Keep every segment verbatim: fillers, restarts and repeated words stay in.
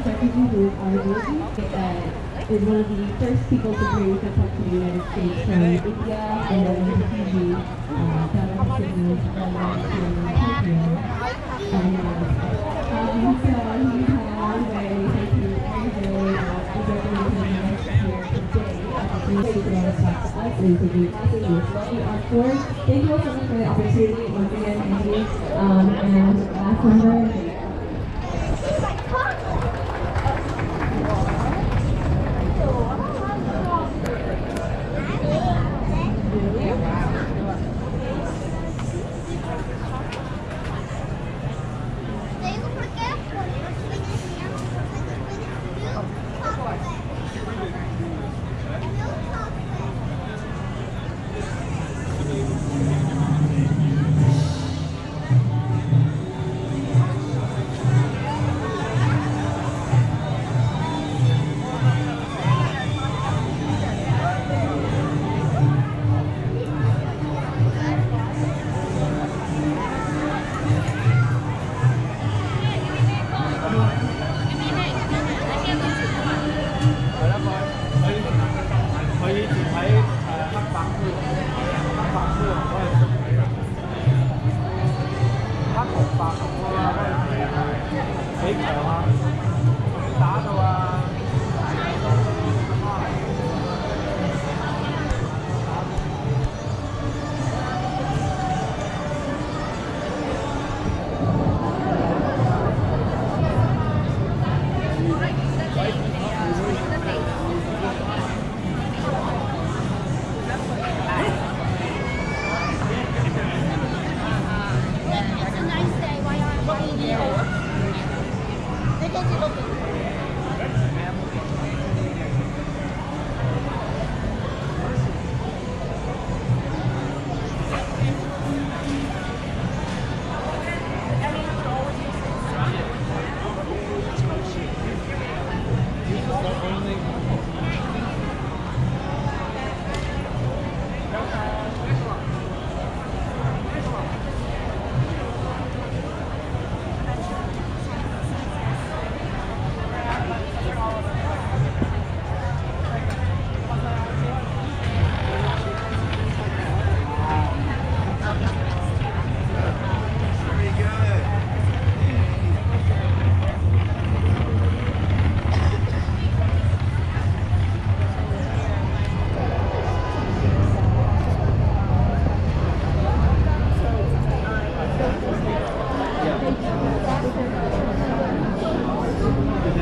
Secretary, who is R G P, uh, is one of the first people to bring hip hop to the United States from India and then Fiji, uh, down to Sydney, and then to Tokyo. And um, so he's had a long way to Brazil, uh, and representing us here today at the United States to us and to the athletes. Well, we are four. Thank you all so much for the opportunity. Once again, thank you. Um, and last number.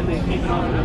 Thank you.